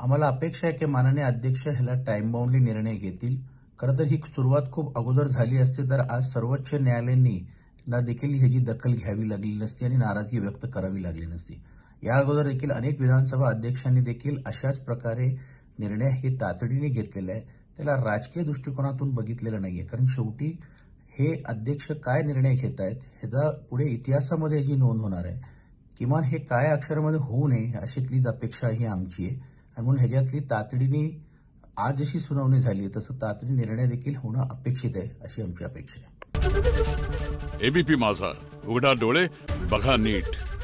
आम्हाला अपेक्षा आहे की माननीय अध्यक्ष ह्याला टाइम बाउंडली निर्णय घेतील। खरं तर ही सुरुवात खूप अगोदर झाली असते तर आज सर्वोच्च न्यायालयाने देखील ह्याची दखल घ्यावी लागली नसती आणि नाराजगी व्यक्त करावी लागली नसती। या अगोदर देखील अनेक विधानसभा अध्यक्षांनी देखील अशाच प्रकारे निर्णय हे तातडीने घेतलेले आहे, त्याला राजकीय दृष्टिकोनातून बघितलेलं नाहीये। कारण शेवटी हे अध्यक्ष काय निर्णय घेतात ह्याचा पुढे इतिहासामध्ये ही नोंद होणार आहे। किमान हे काय अक्षरामध्ये होऊ नये अशीतलीच अपेक्षा ही आमची आहे आणि म्हणून ह्याच्यातली तातडीने आज जशी सुनावणी झाली तसं तातडी निर्णय देखील होणं अपेक्षित आहे अशी आमची अपेक्षा आहे। एबीपी माझा, उघडा डोळे बघा नीट।